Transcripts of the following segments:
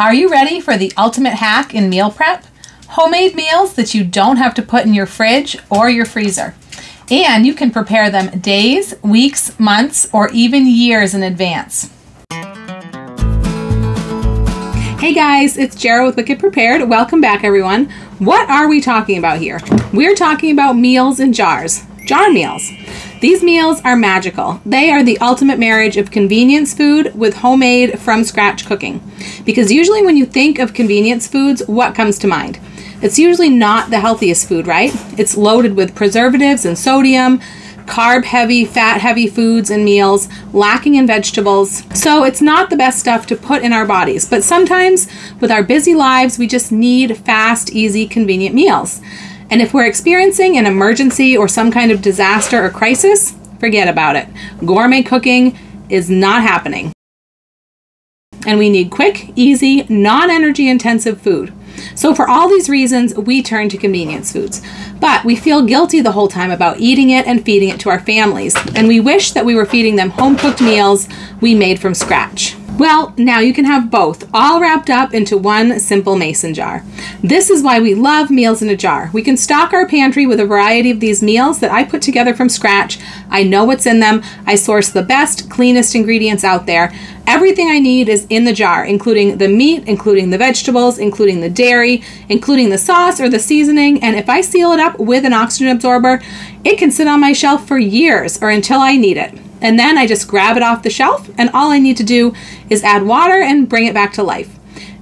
Are you ready for the ultimate hack in meal prep? Homemade meals that you don't have to put in your fridge or your freezer. And you can prepare them days, weeks, months, or even years in advance. Hey guys, it's Jara with Wicked Prepared. Welcome back everyone. What are we talking about here? We're talking about meals in jars, jar meals. These meals are magical. They are the ultimate marriage of convenience food with homemade from scratch cooking. Because usually when you think of convenience foods, what comes to mind? It's usually not the healthiest food, right? It's loaded with preservatives and sodium, carb-heavy, fat-heavy foods and meals, lacking in vegetables. So it's not the best stuff to put in our bodies, but sometimes with our busy lives, we just need fast, easy, convenient meals. And if we're experiencing an emergency or some kind of disaster or crisis, forget about it. Gourmet cooking is not happening. And we need quick, easy, non-energy intensive food. So for all these reasons, we turn to convenience foods. But we feel guilty the whole time about eating it and feeding it to our families. And we wish that we were feeding them home-cooked meals we made from scratch. Well, now you can have both, all wrapped up into one simple mason jar. This is why we love meals in a jar. We can stock our pantry with a variety of these meals that I put together from scratch. I know what's in them. I source the best, cleanest ingredients out there. Everything I need is in the jar, including the meat, including the vegetables, including the dairy, including the sauce or the seasoning. And if I seal it up with an oxygen absorber, it can sit on my shelf for years or until I need it. And then I just grab it off the shelf, and all I need to do is add water and bring it back to life.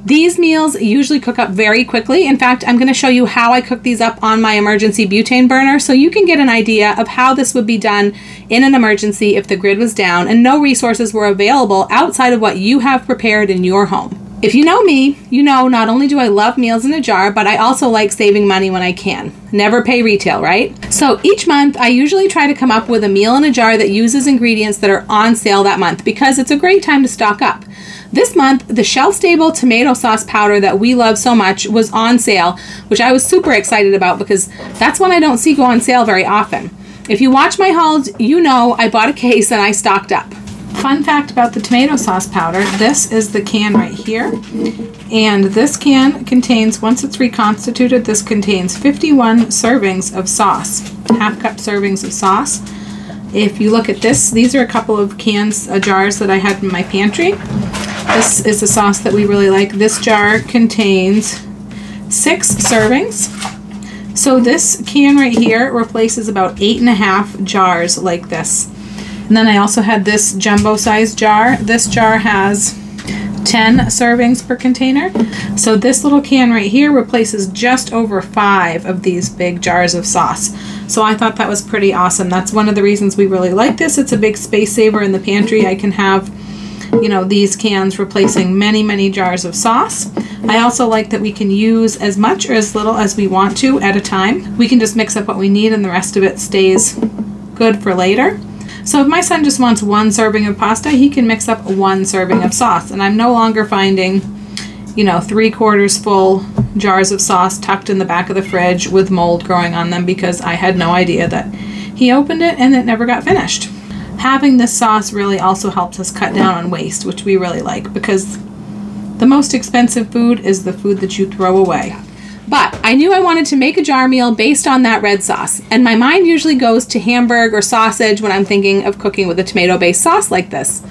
These meals usually cook up very quickly. In fact, I'm going to show you how I cook these up on my emergency butane burner so you can get an idea of how this would be done in an emergency if the grid was down and no resources were available outside of what you have prepared in your home. If you know me, you know not only do I love meals in a jar, but I also like saving money when I can. Never pay retail, right? So each month, I usually try to come up with a meal in a jar that uses ingredients that are on sale that month because it's a great time to stock up. This month, the shelf-stable tomato sauce powder that we love so much was on sale, which I was super excited about because that's one I don't see go on sale very often. If you watch my hauls, you know I bought a case and I stocked up. Fun fact about the tomato sauce powder, this is the can right here, and this can contains, once it's reconstituted, this contains 51 servings of sauce, half cup servings of sauce. If you look at this, these are a couple of cans, jars that I had in my pantry. This is the sauce that we really like. This jar contains 6 servings. So this can right here replaces about 8.5 jars like this. And then I also had this jumbo size jar. This jar has 10 servings per container. So this little can right here replaces just over 5 of these big jars of sauce. So I thought that was pretty awesome. That's one of the reasons we really like this. It's a big space saver in the pantry. I can have, you know, these cans replacing many, many jars of sauce. I also like that we can use as much or as little as we want to at a time. We can just mix up what we need and the rest of it stays good for later. So if my son just wants 1 serving of pasta, he can mix up 1 serving of sauce. And I'm no longer finding, you know, 3/4 full jars of sauce tucked in the back of the fridge with mold growing on them because I had no idea that he opened it and it never got finished. Having this sauce really also helps us cut down on waste, which we really like because the most expensive food is the food that you throw away. But I knew I wanted to make a jar meal based on that red sauce, and my mind usually goes to hamburger or sausage when I'm thinking of cooking with a tomato-based sauce like this.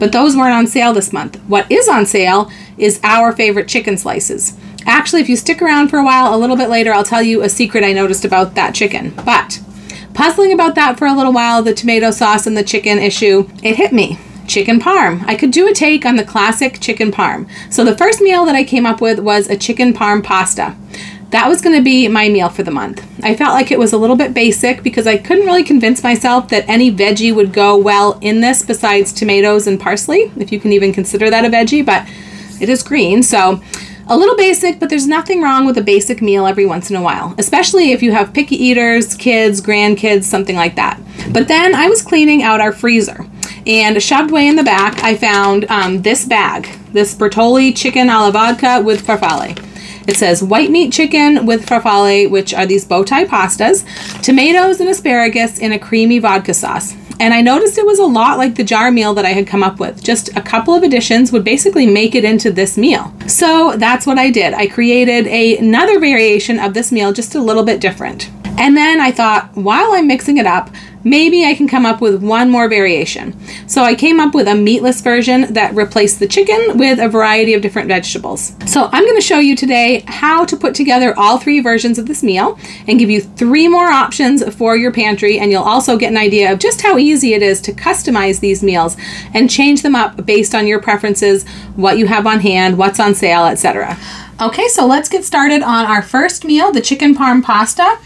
But those weren't on sale this month. What is on sale is our favorite chicken slices. Actually, if you stick around for a while, a little bit later, I'll tell you a secret I noticed about that chicken. But puzzling about that for a little while, the tomato sauce and the chicken issue, it hit me. Chicken Parm. I could do a take on the classic Chicken Parm. So the first meal that I came up with was a Chicken Parm pasta. That was going to be my meal for the month. I felt like it was a little bit basic because I couldn't really convince myself that any veggie would go well in this besides tomatoes and parsley, if you can even consider that a veggie, but it is green, so a little basic, but there's nothing wrong with a basic meal every once in a while, especially if you have picky eaters, kids, grandkids, something like that. But then I was cleaning out our freezer, and shoved away in the back, I found this bag, this Bertolli chicken alla vodka with farfalle. It says white meat chicken with farfalle, which are these bow tie pastas, tomatoes and asparagus in a creamy vodka sauce. And I noticed it was a lot like the jar meal that I had come up with. Just a couple of additions would basically make it into this meal. So that's what I did. I created another variation of this meal, just a little bit different. And then I thought, while I'm mixing it up, maybe I can come up with one more variation. So I came up with a meatless version that replaced the chicken with a variety of different vegetables. So I'm going to show you today how to put together all three versions of this meal and give you three more options for your pantry, and you'll also get an idea of just how easy it is to customize these meals and change them up based on your preferences, what you have on hand, what's on sale, etc. Okay, so let's get started on our first meal, the chicken parm pasta.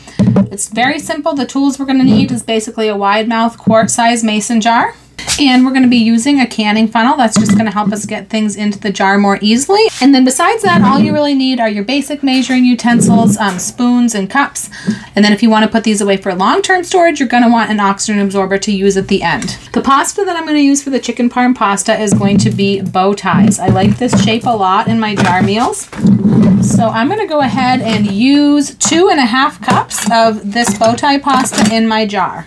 It's very simple. The tools we're going to need is basically a wide mouth quart size mason jar, and we're going to be using a canning funnel. That's just going to help us get things into the jar more easily. And then besides that, all you really need are your basic measuring utensils, spoons and cups. And then if you want to put these away for long-term storage, you're going to want an oxygen absorber to use at the end. The pasta that I'm going to use for the chicken parm pasta is going to be bow ties. I like this shape a lot in my jar meals. So I'm going to go ahead and use 2.5 cups of this bow tie pasta in my jar.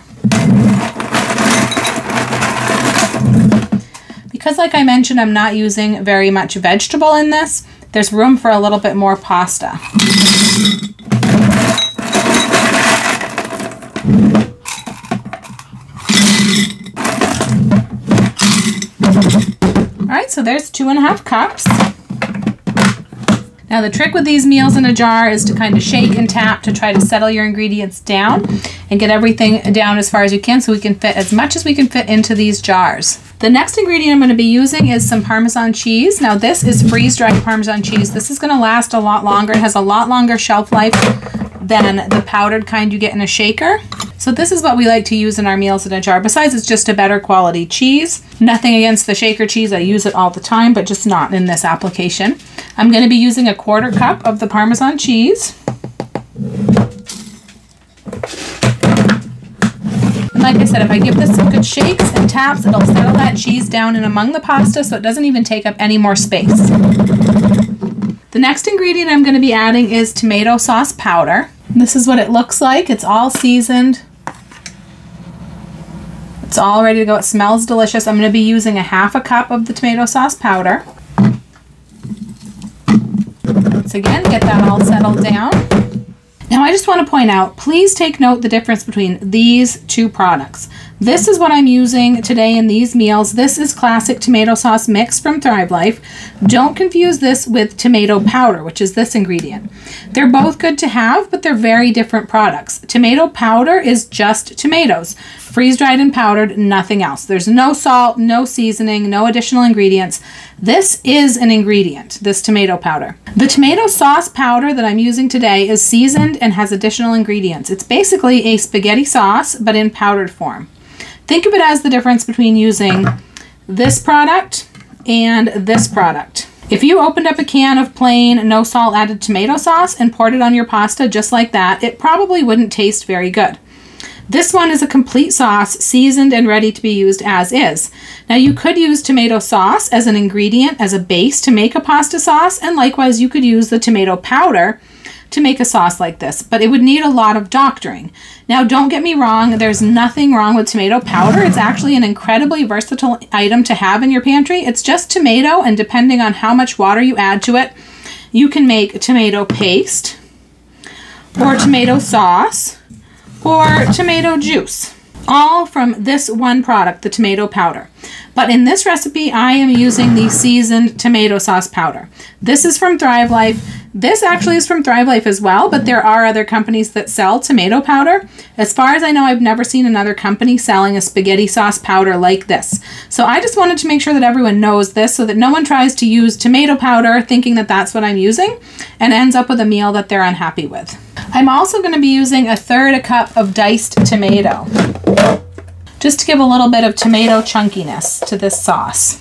Because like I mentioned, I'm not using very much vegetable in this, there's room for a little bit more pasta. All right, so there's 2.5 cups. Now the trick with these meals in a jar is to kind of shake and tap to try to settle your ingredients down and get everything down as far as you can, so we can fit as much as we can fit into these jars. The next ingredient I'm going to be using is some Parmesan cheese. Now this is freeze-dried Parmesan cheese. This is going to last a lot longer. It has a lot longer shelf life than the powdered kind you get in a shaker. So this is what we like to use in our meals in a jar. Besides, it's just a better quality cheese. Nothing against the shaker cheese. I use it all the time, but just not in this application. I'm going to be using 1/4 cup of the Parmesan cheese. And like I said, if I give this some good shakes and taps, it'll settle that cheese down and among the pasta, so it doesn't even take up any more space. The next ingredient I'm going to be adding is tomato sauce powder. This is what it looks like. It's all seasoned. It's all ready to go. It smells delicious. I'm going to be using 1/2 cup of the tomato sauce powder. Once again, get that all settled down. Now I just want to point out, please take note the difference between these two products. This is what I'm using today in these meals. This is classic tomato sauce mix from Thrive Life. Don't confuse this with tomato powder, which is this ingredient. They're both good to have, but they're very different products. Tomato powder is just tomatoes, freeze-dried and powdered, nothing else. There's no salt, no seasoning, no additional ingredients. This is an ingredient, this tomato powder. The tomato sauce powder that I'm using today is seasoned and has additional ingredients. It's basically a spaghetti sauce, but in powdered form. Think of it as the difference between using this product and this product. If you opened up a can of plain, no salt added tomato sauce and poured it on your pasta just like that, it probably wouldn't taste very good. This one is a complete sauce, seasoned and ready to be used as is. Now you could use tomato sauce as an ingredient, as a base to make a pasta sauce, and likewise you could use the tomato powder to make a sauce like this, but it would need a lot of doctoring. Now don't get me wrong, there's nothing wrong with tomato powder. It's actually an incredibly versatile item to have in your pantry. It's just tomato, and depending on how much water you add to it, you can make tomato paste or tomato sauce or tomato juice, all from this one product, the tomato powder. But in this recipe, I am using the seasoned tomato sauce powder. This is from Thrive Life. This actually is from Thrive Life as well, but there are other companies that sell tomato powder. As far as I know, I've never seen another company selling a spaghetti sauce powder like this. So I just wanted to make sure that everyone knows this, so that no one tries to use tomato powder thinking that that's what I'm using and ends up with a meal that they're unhappy with. I'm also going to be using 1/3 cup of diced tomato, just to give a little bit of tomato chunkiness to this sauce.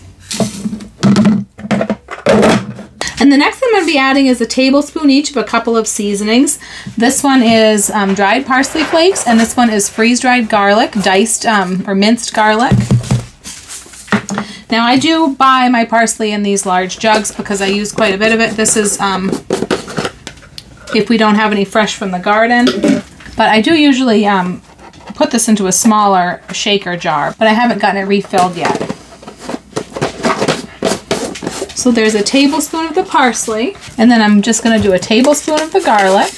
And the next thing I'm going to be adding is 1 tablespoon each of a couple of seasonings. This one is dried parsley flakes, and this one is freeze-dried garlic, diced or minced garlic. Now I do buy my parsley in these large jugs because I use quite a bit of it. This is if we don't have any fresh from the garden. But I do usually put this into a smaller shaker jar, but I haven't gotten it refilled yet. So there's a tablespoon of the parsley, and then I'm just going to do a tablespoon of the garlic,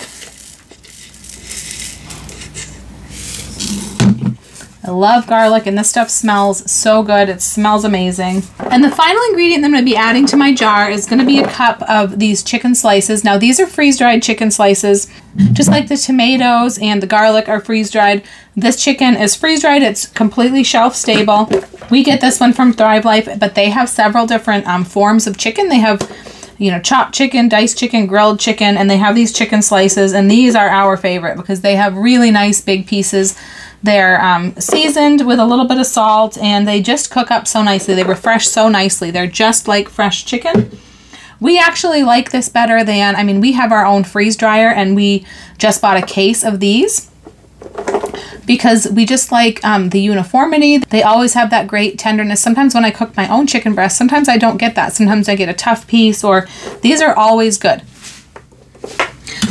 I love garlic, and this stuff smells so good. It smells amazing. And the final ingredient that I'm going to be adding to my jar is going to be a cup of these chicken slices. Now, these are freeze-dried chicken slices. Just like the tomatoes and the garlic are freeze-dried, this chicken is freeze-dried. It's completely shelf-stable. We get this one from Thrive Life, but they have several different forms of chicken. They have, you know, chopped chicken, diced chicken, grilled chicken, and they have these chicken slices, and these are our favorite because they have really nice big pieces. They're seasoned with a little bit of salt, and they just cook up so nicely. They refresh so nicely. They're just like fresh chicken. We actually like this better than, I mean, we have our own freeze dryer, and we just bought a case of these because we just like the uniformity. They always have that great tenderness. Sometimes when I cook my own chicken breast, sometimes I don't get that. Sometimes I get a tough piece, or these are always good.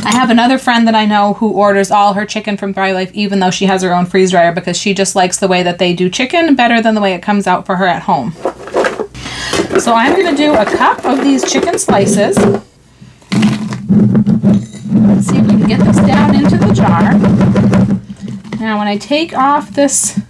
I have another friend that I know who orders all her chicken from Thrive Life, even though she has her own freeze dryer, because she just likes the way that they do chicken better than the way it comes out for her at home. So I'm going to do a cup of these chicken slices. Let's see if we can get this down into the jar. Now when I take off this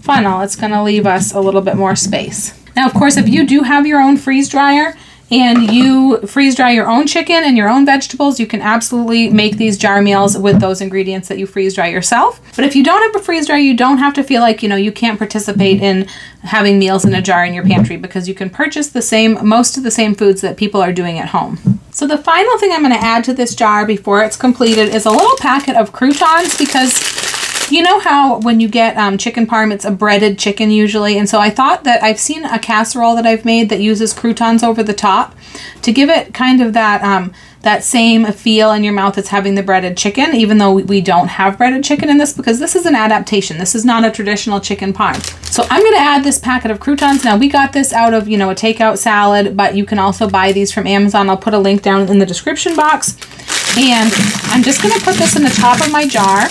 funnel, it's going to leave us a little bit more space. Now, of course, if you do have your own freeze dryer, and you freeze dry your own chicken and your own vegetables, you can absolutely make these jar meals with those ingredients that you freeze dry yourself. But if you don't have a freeze dryer, you don't have to feel like, you know, you can't participate in having meals in a jar in your pantry, because you can purchase the same, most of the same foods that people are doing at home. So the final thing I'm going to add to this jar before it's completed is a little packet of croutons, because you know how when you get chicken parm, it's a breaded chicken usually, and so I thought that I've seen a casserole that I've made that uses croutons over the top to give it kind of that that same feel in your mouth as having the breaded chicken, even though we don't have breaded chicken in this, because this is an adaptation. This is not a traditional chicken parm. So I'm going to add this packet of croutons. Now, we got this out of, you know, a takeout salad, but you can also buy these from Amazon. I'll put a link down in the description box. And I'm just going to put this in the top of my jar.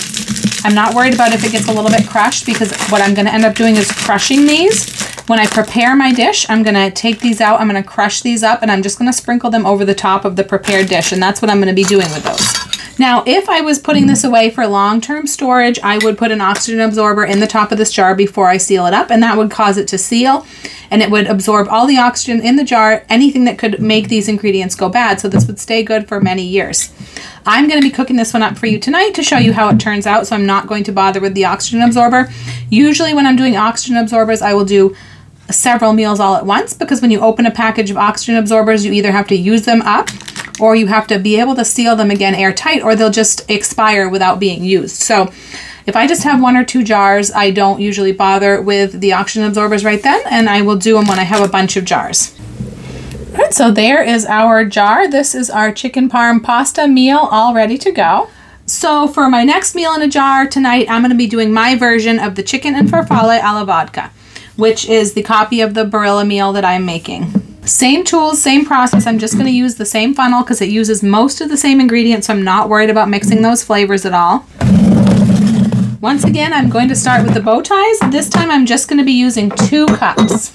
I'm not worried about if it gets a little bit crushed, because what I'm going to end up doing is crushing these. When I prepare my dish, I'm going to take these out, I'm going to crush these up, and I'm just going to sprinkle them over the top of the prepared dish, and that's what I'm going to be doing with those. Now, if I was putting this away for long-term storage, I would put an oxygen absorber in the top of this jar before I seal it up, and that would cause it to seal, and it would absorb all the oxygen in the jar, anything that could make these ingredients go bad, so this would stay good for many years. I'm going to be cooking this one up for you tonight to show you how it turns out, so I'm not going to bother with the oxygen absorber. Usually when I'm doing oxygen absorbers, I will do several meals all at once, because when you open a package of oxygen absorbers, you either have to use them up, or you have to be able to seal them again airtight, or they'll just expire without being used. So if I just have one or two jars, I don't usually bother with the oxygen absorbers right then, and I will do them when I have a bunch of jars. All right, so there is our jar. This is our chicken parm pasta meal all ready to go. So for my next meal in a jar tonight, I'm going to be doing my version of the chicken and farfalle alla vodka, which is the copy of the Barilla meal that I'm making. Same tools, same process. I'm just going to use the same funnel because it uses most of the same ingredients, so I'm not worried about mixing those flavors at all. Once again, I'm going to start with the bow ties. This time I'm just going to be using 2 cups.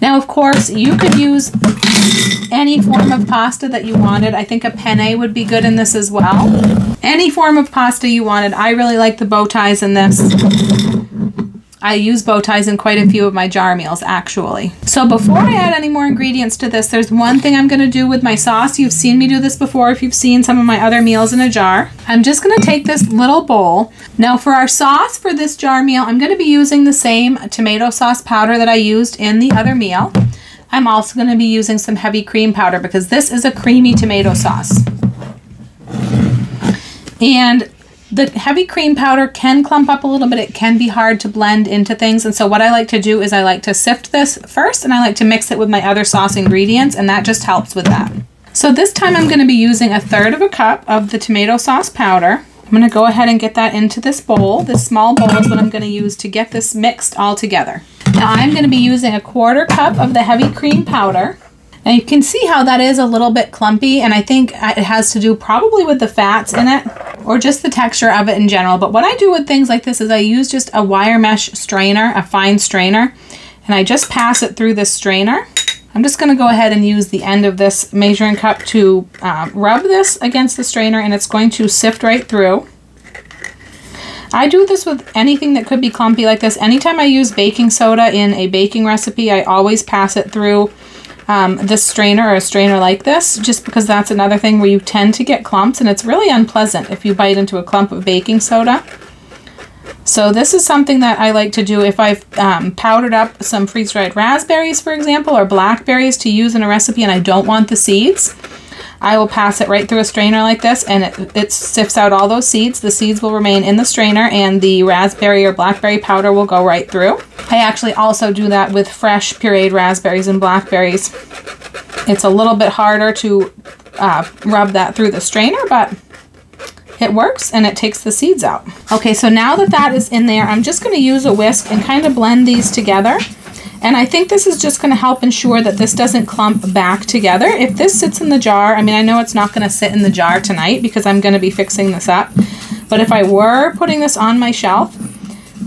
Now, of course, you could use any form of pasta that you wanted. I think a penne would be good in this as well. Any form of pasta you wanted. I really like the bow ties in this. I use bow ties in quite a few of my jar meals, actually. So before I add any more ingredients to this, there's one thing I'm going to do with my sauce. You've seen me do this before if you've seen some of my other meals in a jar. I'm just going to take this little bowl. Now for our sauce for this jar meal, I'm going to be using the same tomato sauce powder that I used in the other meal. I'm also going to be using some heavy cream powder because this is a creamy tomato sauce. And the heavy cream powder can clump up a little bit. It can be hard to blend into things. And so what I like to do is I like to sift this first, and I like to mix it with my other sauce ingredients, and that just helps with that. So this time I'm going to be using 1/3 cup of the tomato sauce powder. I'm going to go ahead and get that into this bowl. This small bowl is what I'm going to use to get this mixed all together. Now I'm going to be using 1/4 cup of the heavy cream powder. Now you can see how that is a little bit clumpy, and I think it has to do probably with the fats in it. or just the texture of it in general. But what I do with things like this is I use just a wire mesh strainer, a fine strainer, and I just pass it through this strainer. I'm just gonna go ahead and use the end of this measuring cup to rub this against the strainer, and it's going to sift right through. I do this with anything that could be clumpy like this. Anytime I use baking soda in a baking recipe, I always pass it through this strainer or a strainer like this, just because that's another thing where you tend to get clumps, and it's really unpleasant if you bite into a clump of baking soda. So this is something that I like to do if I've powdered up some freeze-dried raspberries, for example, or blackberries to use in a recipe and I don't want the seeds. I will pass it right through a strainer like this, and it sifts out all those seeds. The seeds will remain in the strainer, and the raspberry or blackberry powder will go right through. I actually also do that with fresh pureed raspberries and blackberries. It's a little bit harder to rub that through the strainer, but it works, and it takes the seeds out. Okay, so now that that is in there, I'm just going to use a whisk and kind of blend these together. And I think this is just going to help ensure that this doesn't clump back together. If this sits in the jar, I mean, I know it's not going to sit in the jar tonight because I'm going to be fixing this up. But if I were putting this on my shelf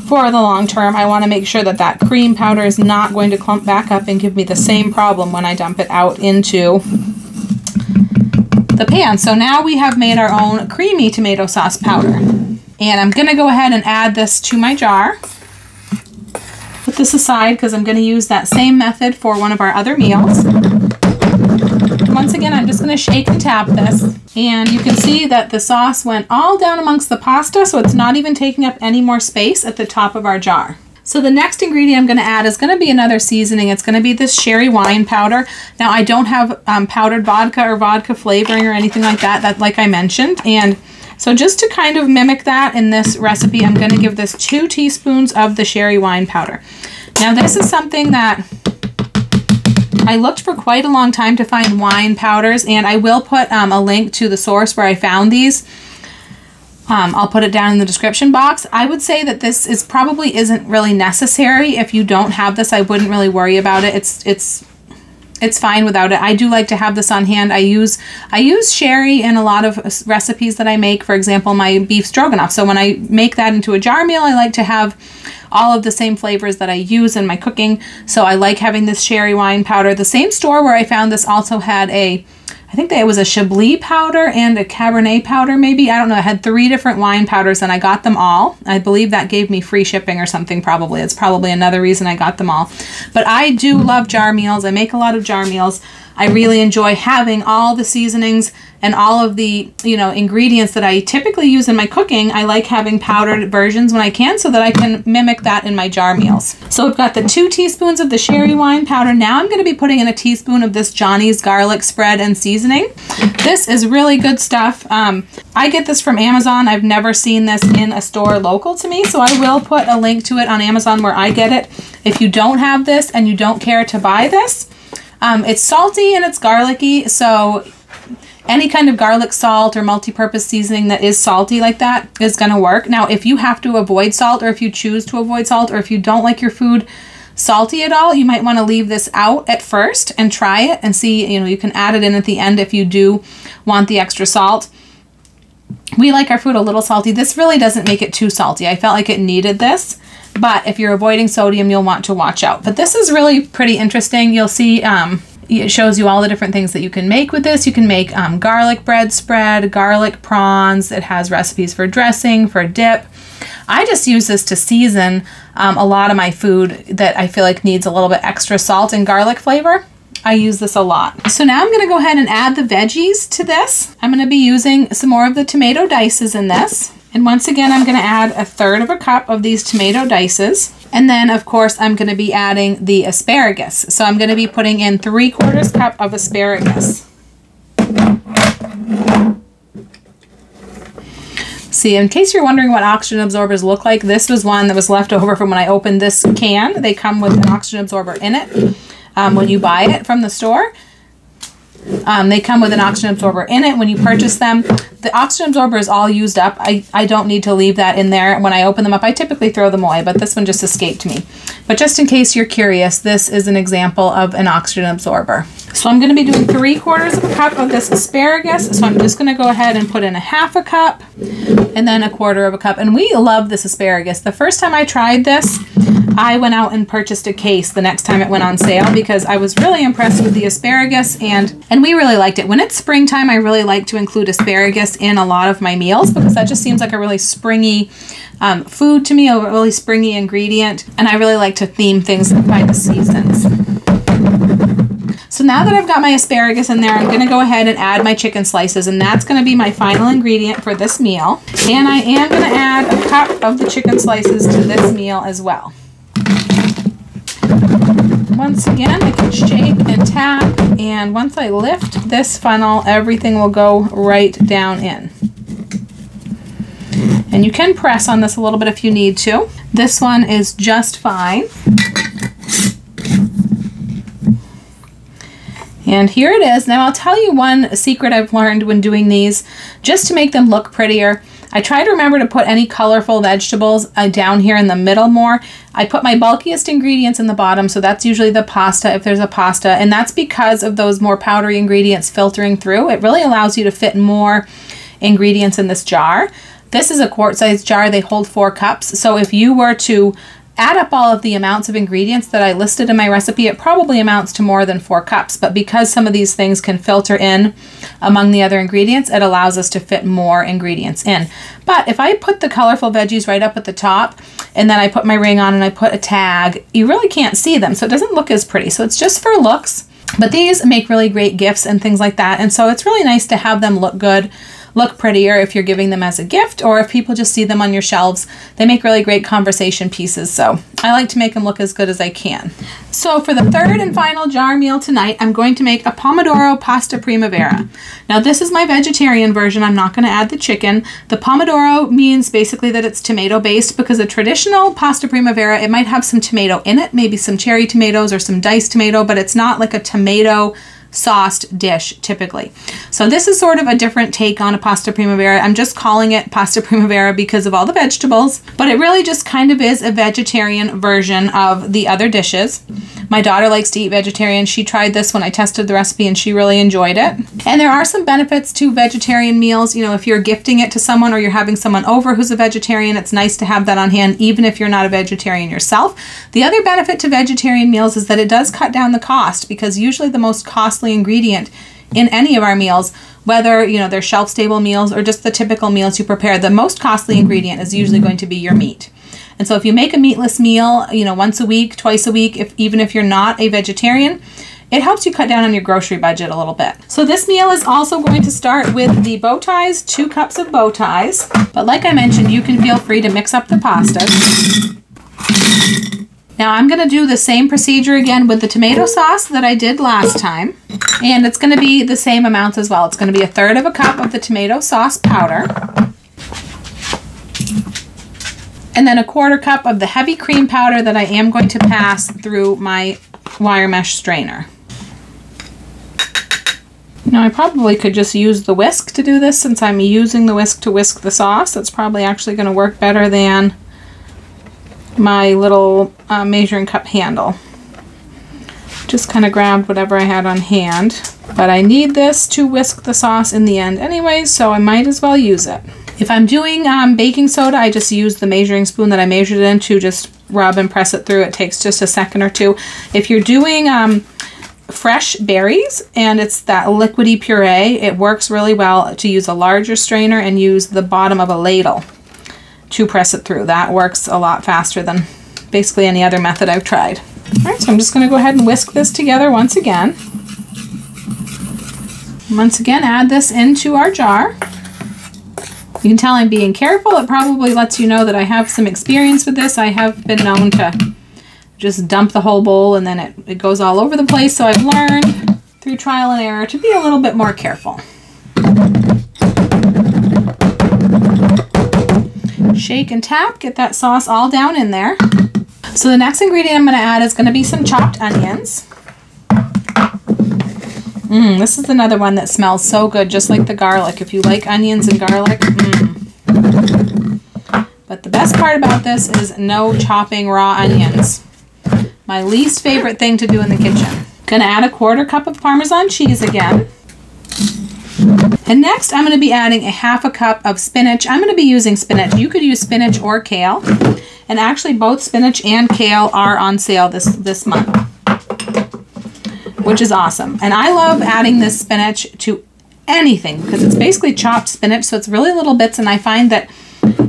for the long term, I want to make sure that that cream powder is not going to clump back up and give me the same problem when I dump it out into the pan. So now we have made our own creamy tomato sauce powder. And I'm going to go ahead and add this to my jar. Put this aside because I'm going to use that same method for one of our other meals. Once again, I'm just going to shake and tap this. And you can see that the sauce went all down amongst the pasta, so it's not even taking up any more space at the top of our jar. So the next ingredient I'm going to add is going to be another seasoning. It's going to be this sherry wine powder. Now I don't have powdered vodka or vodka flavoring or anything like that, like I mentioned. And so just to kind of mimic that in this recipe, I'm going to give this 2 teaspoons of the sherry wine powder. Now this is something that I looked for quite a long time to find wine powders, and I will put a link to the source where I found these. I'll put it down in the description box. I would say that this is probably isn't really necessary. If you don't have this, I wouldn't really worry about it. It's fine without it. I do like to have this on hand. I use sherry in a lot of recipes that I make. For example, my beef stroganoff. So when I make that into a jar meal, I like to have all of the same flavors that I use in my cooking. So I like having this sherry wine powder. The same store where I found this also had I think it was a Chablis powder and a Cabernet powder, maybe. I don't know. I had 3 different wine powders, and I got them all. I believe that gave me free shipping or something, probably. It's probably another reason I got them all. But I do love jar meals. I make a lot of jar meals. I really enjoy having all the seasonings and all of the, you know, ingredients that I typically use in my cooking. I like having powdered versions when I can so that I can mimic that in my jar meals. So I've got the 2 teaspoons of the sherry wine powder. Now I'm going to be putting in a teaspoon of this Johnny's garlic spread and seasoning. This is really good stuff. I get this from Amazon. I've never seen this in a store local to me, so I will put a link to it on Amazon where I get it. If you don't have this and you don't care to buy this, it's salty and it's garlicky, so any kind of garlic salt or multi-purpose seasoning that is salty like that is going to work. Now, if you have to avoid salt, or if you choose to avoid salt, or if you don't like your food salty at all, you might want to leave this out at first and try it and see, you know, you can add it in at the end if you do want the extra salt. We like our food a little salty. This really doesn't make it too salty. I felt like it needed this. But if you're avoiding sodium, you'll want to watch out. But this is really pretty interesting. You'll see it shows you all the different things that you can make with this. You can make garlic bread spread, garlic prawns. It has recipes for dressing, for dip. I just use this to season a lot of my food that I feel like needs a little bit extra salt and garlic flavor. I use this a lot. So now I'm going to go ahead and add the veggies to this. I'm going to be using some more of the tomato dices in this. And once again, I'm going to add 1/3 cup of these tomato dices. And then, of course, I'm going to be adding the asparagus. So I'm going to be putting in 3/4 cup of asparagus. See, in case you're wondering what oxygen absorbers look like, this was one that was left over from when I opened this can. They come with an oxygen absorber in it when you buy it from the store. They come with an oxygen absorber in it when you purchase them. The oxygen absorber is all used up. I don't need to leave that in there. When I open them up, I typically throw them away, but this one just escaped me. But just in case you're curious, this is an example of an oxygen absorber. So I'm going to be doing 3/4 of a cup of this asparagus. So I'm just going to go ahead and put in 1/2 cup and then 1/4 cup. And we love this asparagus. The first time I tried this, I went out and purchased a case the next time it went on sale because I was really impressed with the asparagus and we really liked it. When it's springtime, I really like to include asparagus in a lot of my meals because that just seems like a really springy food to me, a really springy ingredient. And I really like to theme things by the seasons. So now that I've got my asparagus in there, I'm going to go ahead and add my chicken slices, and that's going to be my final ingredient for this meal. And I am going to add 1 cup of the chicken slices to this meal as well. Once again, I can shake and tap, and once I lift this funnel, everything will go right down in. And you can press on this a little bit if you need to. This one is just fine. And here it is. Now I'll tell you one secret I've learned when doing these, just to make them look prettier. I try to remember to put any colorful vegetables down here in the middle more. I put my bulkiest ingredients in the bottom, so that's usually the pasta if there's a pasta, and that's because of those more powdery ingredients filtering through. It really allows you to fit more ingredients in this jar. This is a quart-sized jar. They hold 4 cups, so if you were to add up all of the amounts of ingredients that I listed in my recipe, it probably amounts to more than 4 cups, but because some of these things can filter in among the other ingredients, it allows us to fit more ingredients in. But if I put the colorful veggies right up at the top, and then I put my ring on and I put a tag, you really can't see them, so it doesn't look as pretty. So it's just for looks, but these make really great gifts and things like that, and so it's really nice to have them look good, look prettier if you're giving them as a gift, or if people just see them on your shelves. They make really great conversation pieces, so I like to make them look as good as I can. So for the third and final jar meal tonight, I'm going to make a Pomodoro pasta primavera. Now this is my vegetarian version. I'm not going to add the chicken. The Pomodoro means basically that it's tomato based, because a traditional pasta primavera, it might have some tomato in it, maybe some cherry tomatoes or some diced tomato, but it's not like a tomato sauced dish typically. So this is sort of a different take on a pasta primavera. I'm just calling it pasta primavera because of all the vegetables, but it really just kind of is a vegetarian version of the other dishes. My daughter likes to eat vegetarian. She tried this when I tested the recipe and she really enjoyed it. And there are some benefits to vegetarian meals. You know, if you're gifting it to someone or you're having someone over who's a vegetarian, it's nice to have that on hand even if you're not a vegetarian yourself. The other benefit to vegetarian meals is that it does cut down the cost, because usually the most costly ingredient in any of our meals, whether you know they're shelf stable meals or just the typical meals you prepare, the most costly ingredient is usually going to be your meat. And so if you make a meatless meal, you know, once a week, twice a week, even if you're not a vegetarian, it helps you cut down on your grocery budget a little bit. So this meal is also going to start with the bow ties, 2 cups of bow ties. But like I mentioned, you can feel free to mix up the pastas. Now I'm going to do the same procedure again with the tomato sauce that I did last time, and it's going to be the same amounts as well. It's going to be 1/3 cup of the tomato sauce powder, and then 1/4 cup of the heavy cream powder that I am going to pass through my wire mesh strainer. Now I probably could just use the whisk to do this, since I'm using the whisk to whisk the sauce. That's probably actually going to work better than my little measuring cup handle. Just kind of grabbed whatever I had on hand, but I need this to whisk the sauce in the end anyway, so I might as well use it. If I'm doing baking soda, I just use the measuring spoon that I measured it in to just rub and press it through. It takes just a second or two. If you're doing fresh berries and it's that liquidy puree, it works really well to use a larger strainer and use the bottom of a ladle to press it through. That works a lot faster than basically any other method I've tried. All right, so I'm just going to go ahead and whisk this together once again. Once again, add this into our jar. You can tell I'm being careful. It probably lets you know that I have some experience with this. I have been known to just dump the whole bowl and then it goes all over the place, so I've learned through trial and error to be a little bit more careful. Shake and tap, get that sauce all down in there. So the next ingredient I'm going to add is going to be some chopped onions. This is another one that smells so good, just like the garlic. If you like onions and garlic, But the best part about this is no chopping raw onions. My least favorite thing to do in the kitchen. Gonna add a 1/4 cup of Parmesan cheese again. And next I'm gonna be adding a 1/2 cup of spinach. I'm gonna be using spinach. You could use spinach or kale. And actually both spinach and kale are on sale this month, which is awesome. And I love adding this spinach to anything because it's basically chopped spinach, so it's really little bits, and I find that,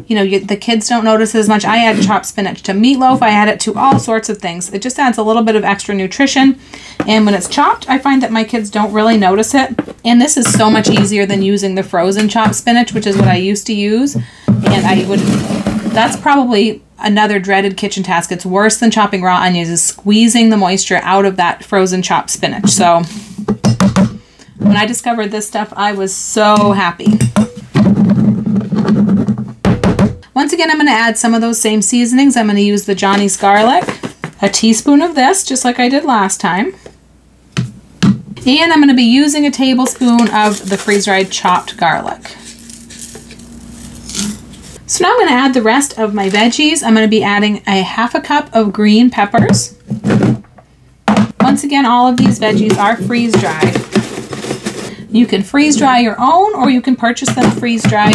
you know, the kids don't notice as much. I add chopped spinach to meatloaf. I add it to all sorts of things. It just adds a little bit of extra nutrition, and when it's chopped, I find that my kids don't really notice it. And this is so much easier than using the frozen chopped spinach, which is what I used to use, and that's probably another dreaded kitchen task. It's worse than chopping raw onions, is squeezing the moisture out of that frozen chopped spinach. So when I discovered this stuff, I was so happy. Once again, I'm going to add some of those same seasonings. I'm going to use the Johnny's garlic, a teaspoon of this, just like I did last time. And I'm going to be using a tablespoon of the freeze-dried chopped garlic. So now I'm going to add the rest of my veggies. I'm going to be adding a 1/2 cup of green peppers. Once again, all of these veggies are freeze-dried. You can freeze-dry your own, or you can purchase them freeze-dried.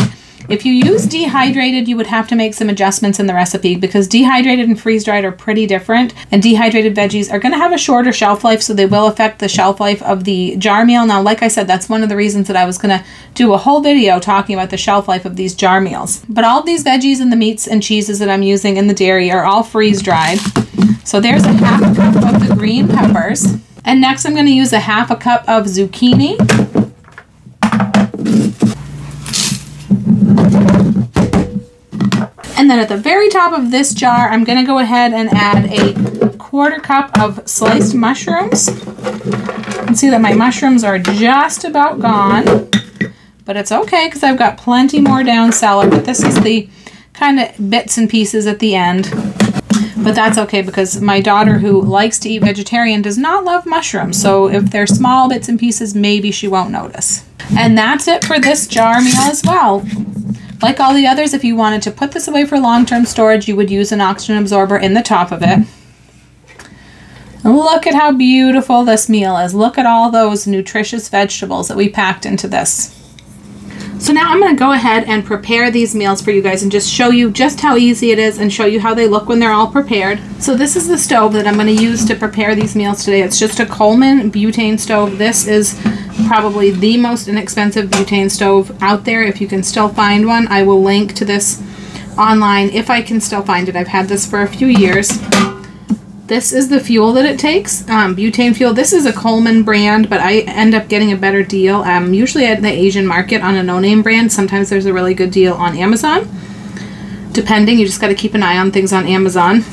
If you use dehydrated, you would have to make some adjustments in the recipe because dehydrated and freeze-dried are pretty different. And dehydrated veggies are going to have a shorter shelf life, so they will affect the shelf life of the jar meal. Now, like I said, that's one of the reasons that I was going to do a whole video talking about the shelf life of these jar meals. But all these veggies and the meats and cheeses that I'm using in the dairy are all freeze-dried. So there's a 1/2 cup of the green peppers. And next I'm going to use a 1/2 cup of zucchini. And then at the very top of this jar, I'm going to go ahead and add a 1/4 cup of sliced mushrooms. You can see that my mushrooms are just about gone, but it's okay because I've got plenty more down cellar. But this is the kind of bits and pieces at the end. But that's okay because my daughter, who likes to eat vegetarian, does not love mushrooms. So if they're small bits and pieces, maybe she won't notice. And that's it for this jar meal as well. Like all the others, if you wanted to put this away for long-term storage, you would use an oxygen absorber in the top of it. Look at how beautiful this meal is. Look at all those nutritious vegetables that we packed into this. So now I'm going to go ahead and prepare these meals for you guys and just show you just how easy it is and show you how they look when they're all prepared. So this is the stove that I'm going to use to prepare these meals today. It's just a Coleman butane stove. This is probably the most inexpensive butane stove out there if you can still find one. I will link to this online if I can still find it. I've had this for a few years. This is the fuel that it takes, butane fuel. This is a Coleman brand, but I end up getting a better deal usually at the Asian market on a no-name brand. Sometimes there's a really good deal on Amazon. Depending, you just got to keep an eye on things on Amazon.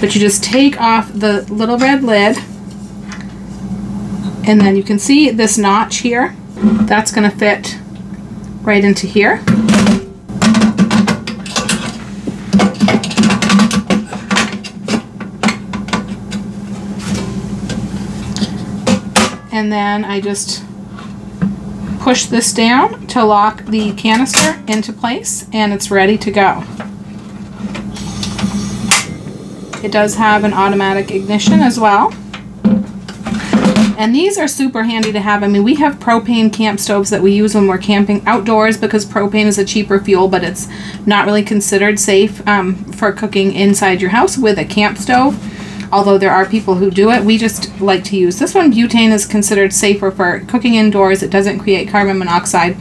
But you just take off the little red lid. And then you can see this notch here. That's going to fit right into here. And then I just push this down to lock the canister into place, and it's ready to go. It does have an automatic ignition as well. And these are super handy to have. I mean, we have propane camp stoves that we use when we're camping outdoors because propane is a cheaper fuel, but it's not really considered safe for cooking inside your house with a camp stove, although there are people who do it. We just like to use this one. Butane is considered safer for cooking indoors. It doesn't create carbon monoxide,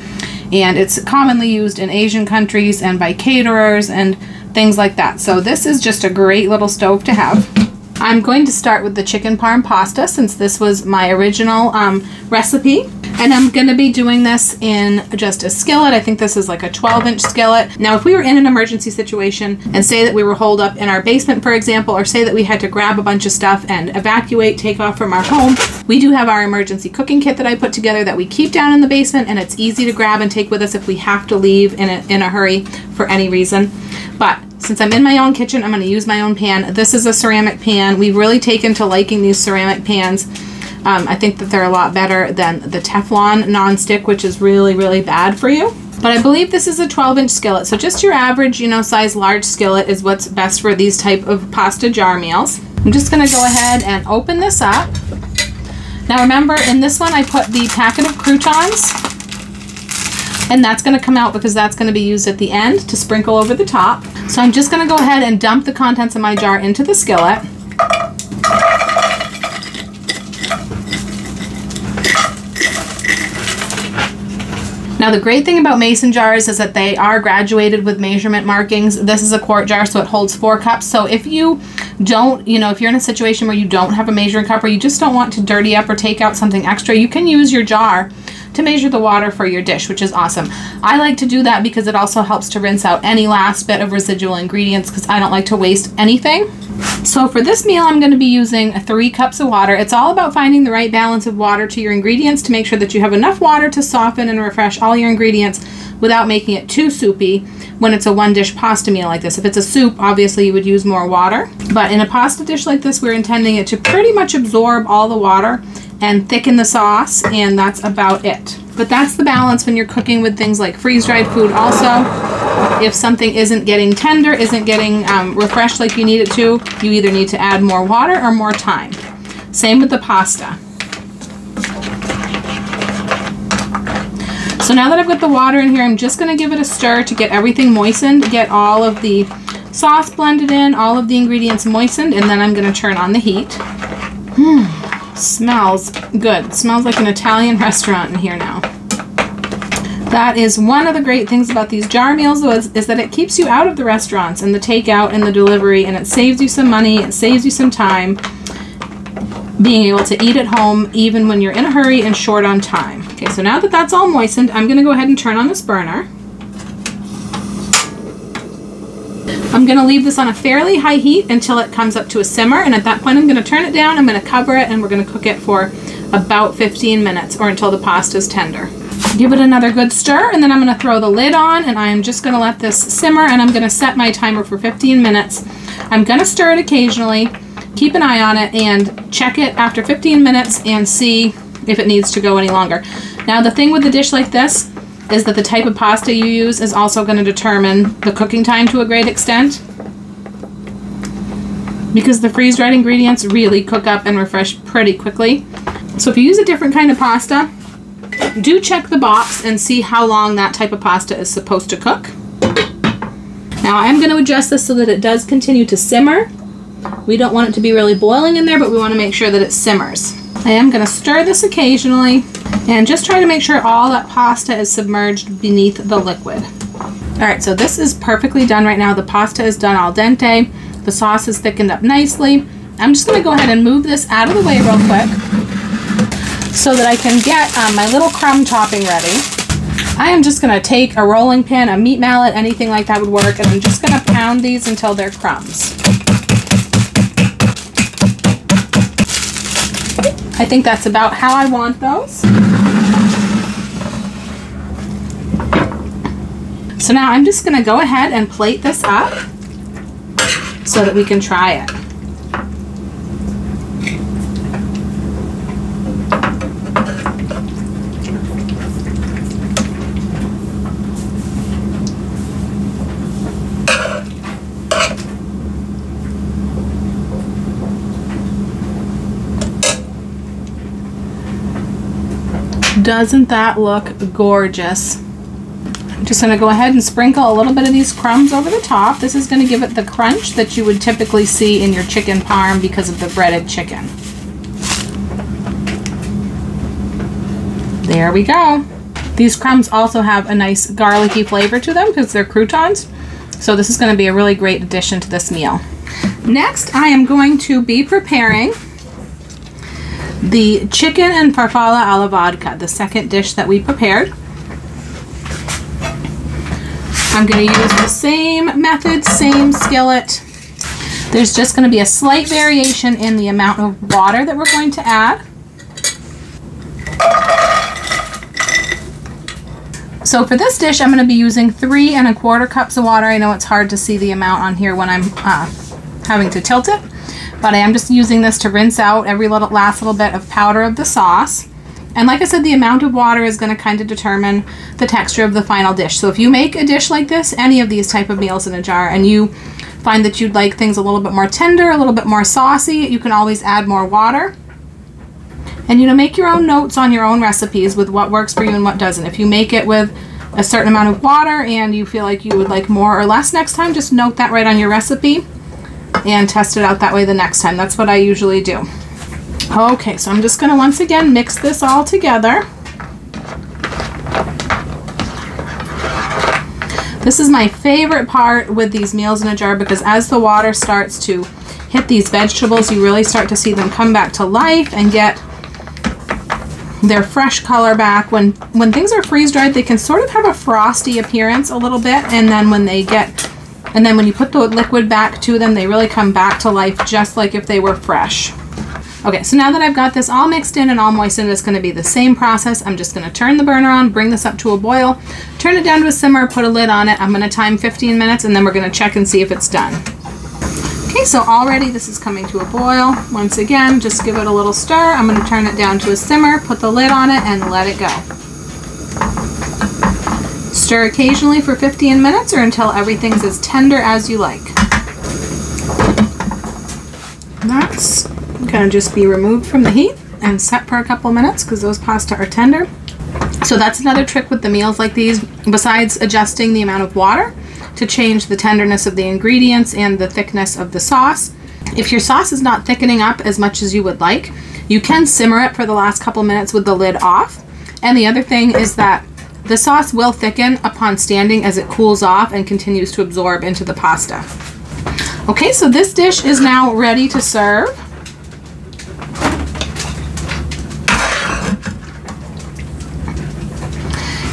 and it's commonly used in Asian countries and by caterers and things like that. So this is just a great little stove to have. I'm going to start with the chicken parm pasta since this was my original recipe. And I'm going to be doing this in just a skillet. I think this is like a 12-inch skillet. Now, if we were in an emergency situation and say that we were holed up in our basement, for example, or say that we had to grab a bunch of stuff and evacuate, take off from our home, we do have our emergency cooking kit that I put together that we keep down in the basement, and it's easy to grab and take with us if we have to leave in a hurry for any reason. But since I'm in my own kitchen, I'm going to use my own pan. This is a ceramic pan. We've really taken to liking these ceramic pans. I think that they're a lot better than the Teflon nonstick, which is really, really bad for you. But I believe this is a 12-inch skillet, so just your average, you know, size large skillet is what's best for these type of pasta jar meals. I'm just going to go ahead and open this up. Now remember, in this one I put the packet of croutons, and that's going to come out because that's going to be used at the end to sprinkle over the top. So I'm just going to go ahead and dump the contents of my jar into the skillet. Now the great thing about mason jars is that they are graduated with measurement markings. This is a quart jar, so it holds 4 cups. So if you don't, you know, if you're in a situation where you don't have a measuring cup or you just don't want to dirty up or take out something extra, you can use your jar to measure the water for your dish, which is awesome. I like to do that because it also helps to rinse out any last bit of residual ingredients because I don't like to waste anything. So for this meal, I'm going to be using 3 cups of water. It's all about finding the right balance of water to your ingredients to make sure that you have enough water to soften and refresh all your ingredients without making it too soupy when it's a one-dish pasta meal like this. If it's a soup, obviously you would use more water. But in a pasta dish like this, we're intending it to pretty much absorb all the water and thicken the sauce, and that's about it. But that's the balance when you're cooking with things like freeze-dried food also. If something isn't getting tender, isn't getting refreshed like you need it to, you either need to add more water or more time. Same with the pasta. So now that I've got the water in here, I'm just gonna give it a stir to get everything moistened, get all of the sauce blended in, all of the ingredients moistened, and then I'm gonna turn on the heat. Smells good. It smells like an Italian restaurant in here now. That is one of the great things about these jar meals is that it keeps you out of the restaurants and the takeout and the delivery, and it saves you some money, it saves you some time being able to eat at home even when you're in a hurry and short on time. Okay, so now that that's all moistened, I'm going to go ahead and turn on this burner. I'm going to leave this on a fairly high heat until it comes up to a simmer, and at that point I'm going to turn it down, I'm going to cover it, and we're going to cook it for about 15 minutes or until the pasta is tender. Give it another good stir, and then I'm going to throw the lid on, and I am just going to let this simmer, and I'm going to set my timer for 15 minutes. I'm going to stir it occasionally, keep an eye on it, and check it after 15 minutes and see if it needs to go any longer. Now the thing with a dish like this is that the type of pasta you use is also going to determine the cooking time to a great extent, because the freeze-dried ingredients really cook up and refresh pretty quickly. So if you use a different kind of pasta, do check the box and see how long that type of pasta is supposed to cook. Now I'm going to adjust this so that it does continue to simmer. We don't want it to be really boiling in there, but we want to make sure that it simmers. I am going to stir this occasionally and just try to make sure all that pasta is submerged beneath the liquid. Alright, so this is perfectly done right now. The pasta is done al dente. The sauce is thickened up nicely. I'm just going to go ahead and move this out of the way real quick so that I can get my little crumb topping ready. I am just going to take a rolling pin, a meat mallet, anything like that would work, and I'm just going to pound these until they're crumbs. I think that's about how I want those. So now I'm just going to go ahead and plate this up so that we can try it. Doesn't that look gorgeous? I'm just going to go ahead and sprinkle a little bit of these crumbs over the top. This is going to give it the crunch that you would typically see in your chicken parm because of the breaded chicken. There we go. These crumbs also have a nice garlicky flavor to them because they're croutons. So this is going to be a really great addition to this meal. Next, I am going to be preparing the chicken and farfalle alla vodka, the second dish that we prepared. I'm going to use the same method, same skillet. There's just going to be a slight variation in the amount of water that we're going to add. So for this dish, I'm going to be using 3¼ cups of water. I know it's hard to see the amount on here when I'm having to tilt it. but I am just using this to rinse out every little last little bit of powder of the sauce. And like I said, the amount of water is going to kind of determine the texture of the final dish. So if you make a dish like this, any of these type of meals in a jar, and you find that you'd like things a little bit more tender, a little bit more saucy, you can always add more water. And, you know, make your own notes on your own recipes with what works for you and what doesn't. If you make it with a certain amount of water and you feel like you would like more or less next time, just note that right on your recipe and test it out that way the next time. That's what I usually do. Okay, so I'm just going to once again mix this all together. This is my favorite part with these meals in a jar, because as the water starts to hit these vegetables, you really start to see them come back to life and get their fresh color back. When things are freeze-dried, they can sort of have a frosty appearance a little bit, and then when you put the liquid back to them, they really come back to life just like if they were fresh. Okay, so now that I've got this all mixed in and all moistened, it's going to be the same process. I'm just going to turn the burner on, bring this up to a boil, turn it down to a simmer, put a lid on it. I'm going to time 15 minutes, and then we're going to check and see if it's done. Okay, so already this is coming to a boil. Once again, just give it a little stir. I'm going to turn it down to a simmer, put the lid on it, and let it go. Stir occasionally for 15 minutes or until everything's as tender as you like. That's going to just be removed from the heat and set for a couple minutes, because those pasta are tender. So that's another trick with the meals like these, besides adjusting the amount of water to change the tenderness of the ingredients and the thickness of the sauce. If your sauce is not thickening up as much as you would like, you can simmer it for the last couple minutes with the lid off. And the other thing is that the sauce will thicken upon standing as it cools off and continues to absorb into the pasta. Okay, so this dish is now ready to serve.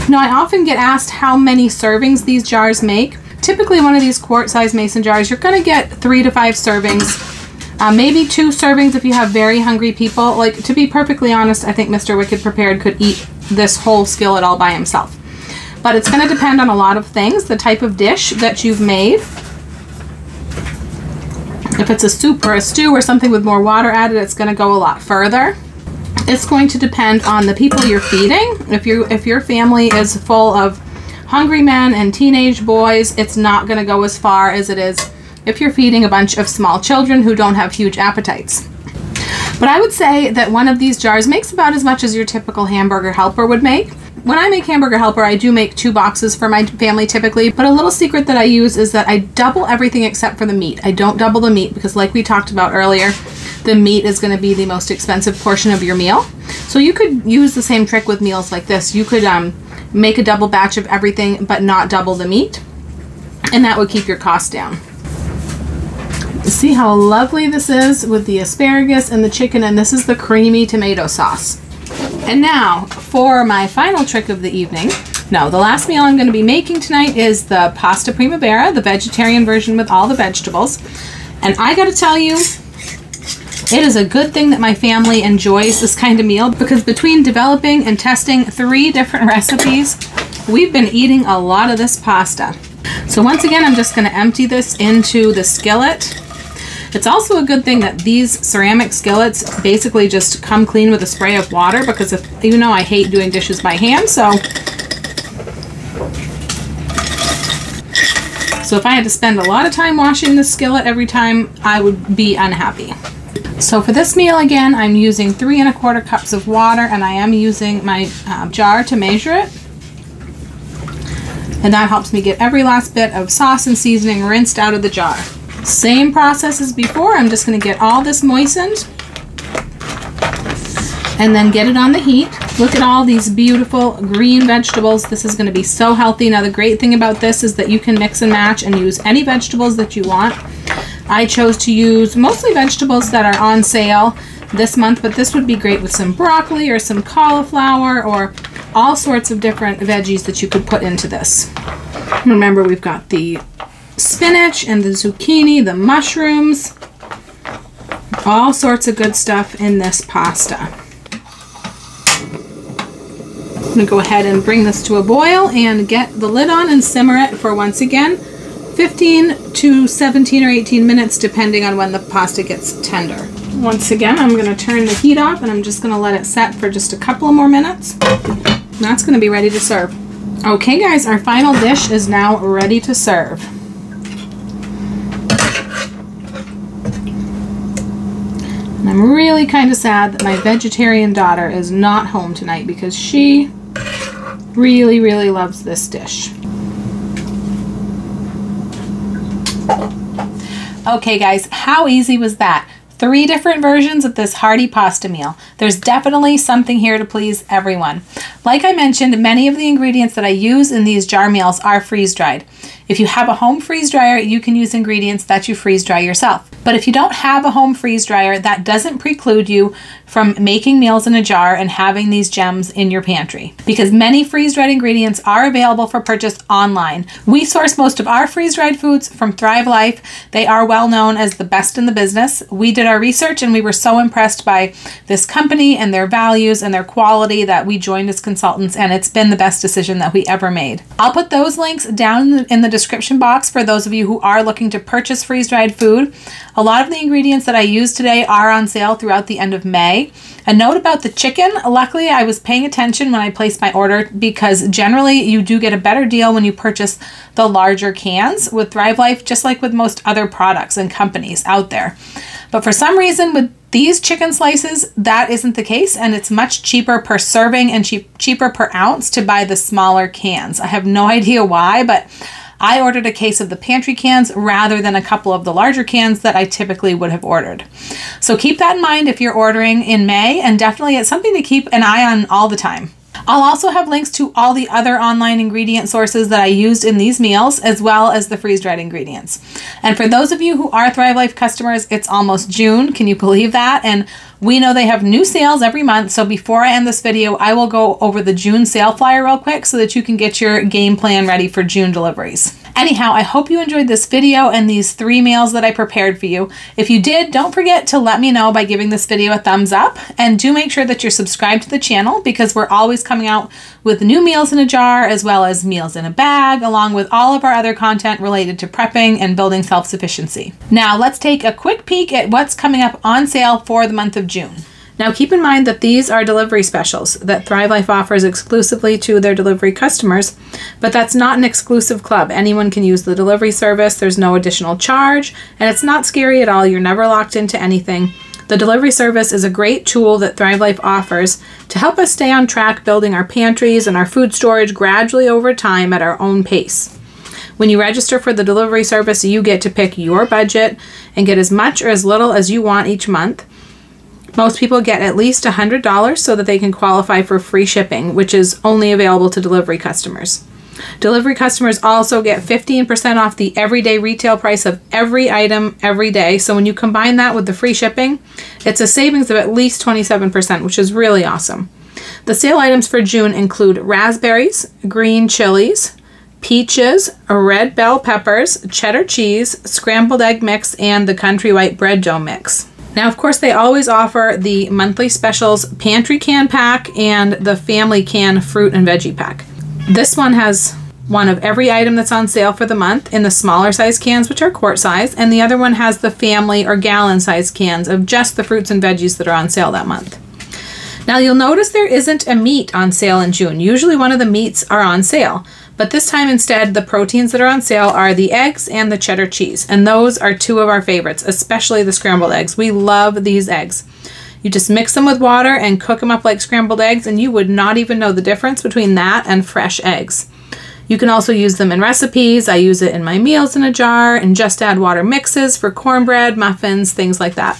Now, I often get asked how many servings these jars make. Typically, one of these quart-sized mason jars, you're going to get 3 to 5 servings, maybe 2 servings if you have very hungry people. Like, to be perfectly honest, I think Mr. Wicked Prepared could eat this whole skillet all by himself. But it's going to depend on a lot of things, the type of dish that you've made. If it's a soup or a stew or something with more water added, it's going to go a lot further. It's going to depend on the people you're feeding. If your family is full of hungry men and teenage boys, it's not going to go as far as it is if you're feeding a bunch of small children who don't have huge appetites. But I would say that one of these jars makes about as much as your typical hamburger helper would make. When I make hamburger helper, I do make 2 boxes for my family typically, but a little secret that I use is that I double everything except for the meat. I don't double the meat because, like we talked about earlier, the meat is going to be the most expensive portion of your meal. So you could use the same trick with meals like this. You could make a double batch of everything but not double the meat, and that would keep your costs down. See how lovely this is with the asparagus and the chicken, and this is the creamy tomato sauce. And now for my final trick of the evening. Now, the last meal I'm going to be making tonight is the pasta primavera, the vegetarian version with all the vegetables. And I got to tell you, it is a good thing that my family enjoys this kind of meal, because between developing and testing 3 different recipes, we've been eating a lot of this pasta. So once again, I'm just going to empty this into the skillet. It's also a good thing that these ceramic skillets basically just come clean with a spray of water, because if, you know, I hate doing dishes by hand, so if I had to spend a lot of time washing the skillet every time, I would be unhappy. So for this meal, again, I'm using 3¼ cups of water, and I am using my jar to measure it. And that helps me get every last bit of sauce and seasoning rinsed out of the jar. Same process as before. I'm just going to get all this moistened and then get it on the heat. Look at all these beautiful green vegetables. This is going to be so healthy. Now, the great thing about this is that you can mix and match and use any vegetables that you want. I chose to use mostly vegetables that are on sale this month, but this would be great with some broccoli or some cauliflower or all sorts of different veggies that you could put into this. Remember, we've got the spinach and the zucchini, the mushrooms, all sorts of good stuff in this pasta. I'm going to go ahead and bring this to a boil and get the lid on and simmer it for, once again, 15 to 17 or 18 minutes, depending on when the pasta gets tender. Once again, I'm going to turn the heat off and I'm just going to let it set for just a couple more minutes. And that's going to be ready to serve. Okay guys, our final dish is now ready to serve. And I'm really kind of sad that my vegetarian daughter is not home tonight because she really, really loves this dish. Okay guys, how easy was that? 3 different versions of this hearty pasta meal. There's definitely something here to please everyone. Like I mentioned, many of the ingredients that I use in these jar meals are freeze-dried. If you have a home freeze dryer, you can use ingredients that you freeze dry yourself. But if you don't have a home freeze dryer, that doesn't preclude you from making meals in a jar and having these gems in your pantry, because many freeze-dried ingredients are available for purchase online. We source most of our freeze-dried foods from Thrive Life. They are well known as the best in the business. We did our research and we were so impressed by this company and their values and their quality that we joined as consultants, and it's been the best decision that we ever made. I'll put those links down in the description box for those of you who are looking to purchase freeze-dried food. A lot of the ingredients that I use today are on sale throughout the end of May. A note about the chicken. Luckily, I was paying attention when I placed my order, because generally you do get a better deal when you purchase the larger cans with Thrive Life, just like with most other products and companies out there. But for some reason with these chicken slices, that isn't the case, and it's much cheaper per serving and cheaper per ounce to buy the smaller cans. I have no idea why, but I ordered a case of the pantry cans rather than a couple of the larger cans that I typically would have ordered. So keep that in mind if you're ordering in May, and definitely it's something to keep an eye on all the time. I'll also have links to all the other online ingredient sources that I used in these meals, as well as the freeze-dried ingredients. And for those of you who are Thrive Life customers, it's almost June. Can you believe that? And we know they have new sales every month, so before I end this video, I will go over the June sale flyer real quick so that you can get your game plan ready for June deliveries. Anyhow, I hope you enjoyed this video and these 3 meals that I prepared for you. If you did, don't forget to let me know by giving this video a thumbs up, and do make sure that you're subscribed to the channel because we're always coming out with new meals in a jar as well as meals in a bag, along with all of our other content related to prepping and building self-sufficiency. Now let's take a quick peek at what's coming up on sale for the month of June. Now keep in mind that these are delivery specials that Thrive Life offers exclusively to their delivery customers, but that's not an exclusive club. Anyone can use the delivery service. There's no additional charge, and it's not scary at all. You're never locked into anything. The delivery service is a great tool that Thrive Life offers to help us stay on track building our pantries and our food storage gradually over time at our own pace. When you register for the delivery service, you get to pick your budget and get as much or as little as you want each month. Most people get at least $100 so that they can qualify for free shipping, which is only available to delivery customers. Delivery customers also get 15% off the everyday retail price of every item every day. So when you combine that with the free shipping, it's a savings of at least 27%, which is really awesome. The sale items for June include raspberries, green chilies, peaches, red bell peppers, cheddar cheese, scrambled egg mix, and the country white bread dough mix. Now, of course, they always offer the monthly specials pantry can pack and the family can fruit and veggie pack. This one has one of every item that's on sale for the month in the smaller size cans, which are quart size, and the other one has the family or gallon size cans of just the fruits and veggies that are on sale that month. Now, you'll notice there isn't a meat on sale in June. Usually one of the meats are on sale, but this time instead, the proteins that are on sale are the eggs and the cheddar cheese. And those are 2 of our favorites, especially the scrambled eggs. We love these eggs. You just mix them with water and cook them up like scrambled eggs, and you would not even know the difference between that and fresh eggs. You can also use them in recipes. I use it in my meals in a jar and just add water mixes for cornbread, muffins, things like that.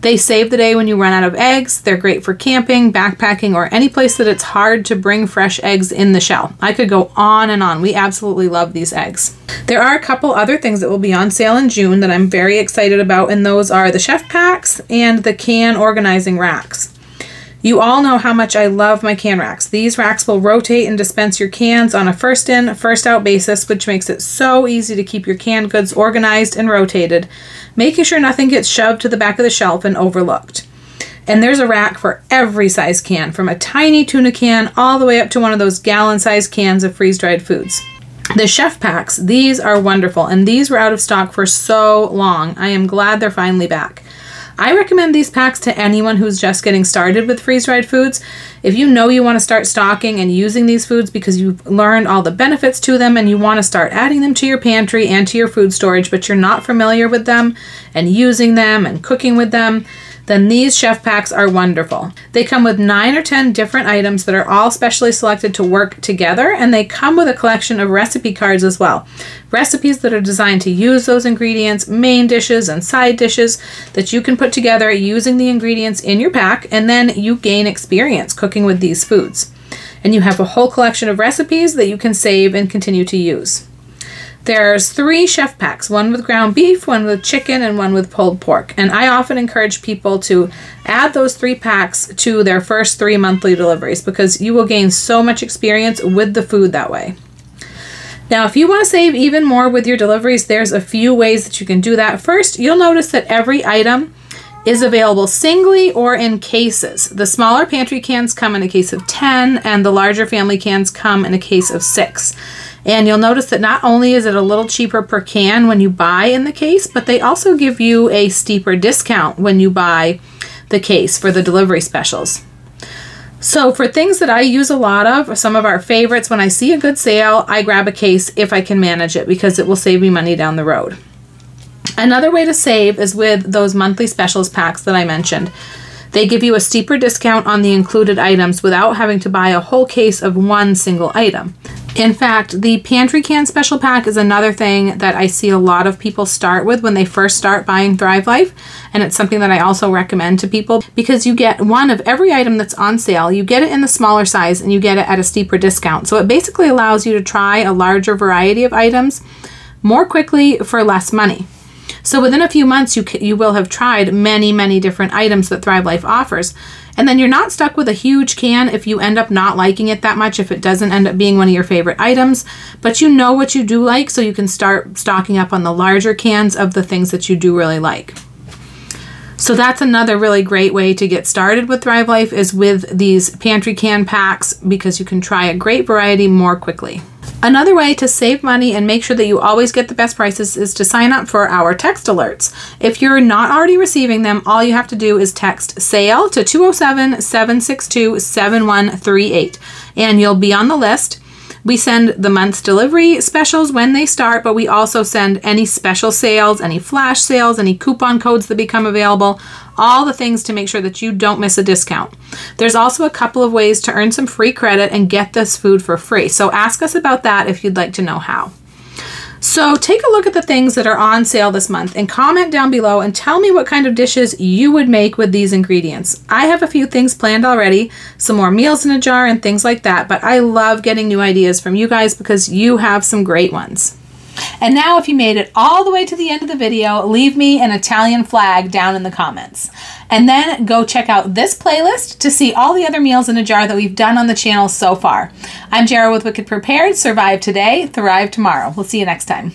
They save the day when you run out of eggs. They're great for camping, backpacking, or any place that it's hard to bring fresh eggs in the shell. I could go on and on. We absolutely love these eggs. There are a couple other things that will be on sale in June that I'm very excited about, and those are the chef packs and the can organizing racks. You all know how much I love my can racks. These racks will rotate and dispense your cans on a first in, first out basis, which makes it so easy to keep your canned goods organized and rotated, making sure nothing gets shoved to the back of the shelf and overlooked. And there's a rack for every size can, from a tiny tuna can all the way up to one of those gallon size cans of freeze-dried foods. The chef packs, these are wonderful, and these were out of stock for so long. I am glad they're finally back. I recommend these packs to anyone who's just getting started with freeze-dried foods. If you know you want to start stocking and using these foods because you've learned all the benefits to them and you want to start adding them to your pantry and to your food storage, but you're not familiar with them and using them and cooking with them, then these chef packs are wonderful. They come with 9 or 10 different items that are all specially selected to work together, and they come with a collection of recipe cards as well. Recipes that are designed to use those ingredients, main dishes and side dishes that you can put together using the ingredients in your pack, and then you gain experience cooking with these foods. And you have a whole collection of recipes that you can save and continue to use. There's 3 chef packs, one with ground beef, one with chicken, and one with pulled pork. And I often encourage people to add those 3 packs to their first 3 monthly deliveries because you will gain so much experience with the food that way. Now, if you want to save even more with your deliveries, there's a few ways that you can do that. First, you'll notice that every item is available singly or in cases. The smaller pantry cans come in a case of 10, and the larger family cans come in a case of 6. And you'll notice that not only is it a little cheaper per can when you buy in the case, but they also give you a steeper discount when you buy the case for the delivery specials. So for things that I use a lot of, or some of our favorites, when I see a good sale, I grab a case if I can manage it because it will save me money down the road. Another way to save is with those monthly specials packs that I mentioned. They give you a steeper discount on the included items without having to buy a whole case of one single item. In fact, the pantry can special pack is another thing that I see a lot of people start with when they first start buying Thrive Life, and it's something that I also recommend to people because you get one of every item that's on sale. You get it in the smaller size and you get it at a steeper discount. So it basically allows you to try a larger variety of items more quickly for less money. So within a few months, you will have tried many, many different items that Thrive Life offers. And then you're not stuck with a huge can if you end up not liking it that much, if it doesn't end up being one of your favorite items. But you know what you do like, so you can start stocking up on the larger cans of the things that you do really like. So that's another really great way to get started with Thrive Life, is with these pantry can packs, because you can try a great variety more quickly. Another way to save money and make sure that you always get the best prices is to sign up for our text alerts. If you're not already receiving them, all you have to do is text SALE to 207-762-7138 and you'll be on the list. We send the month's delivery specials when they start, but we also send any special sales, any flash sales, any coupon codes that become available, all the things to make sure that you don't miss a discount. There's also a couple of ways to earn some free credit and get this food for free. So ask us about that if you'd like to know how. So take a look at the things that are on sale this month and comment down below and tell me what kind of dishes you would make with these ingredients. I have a few things planned already, some more meals in a jar and things like that, but I love getting new ideas from you guys because you have some great ones. And now, if you made it all the way to the end of the video, leave me an Italian flag down in the comments. And then go check out this playlist to see all the other meals in a jar that we've done on the channel so far. I'm Jara with Wicked Prepared. Survive today, thrive tomorrow. We'll see you next time.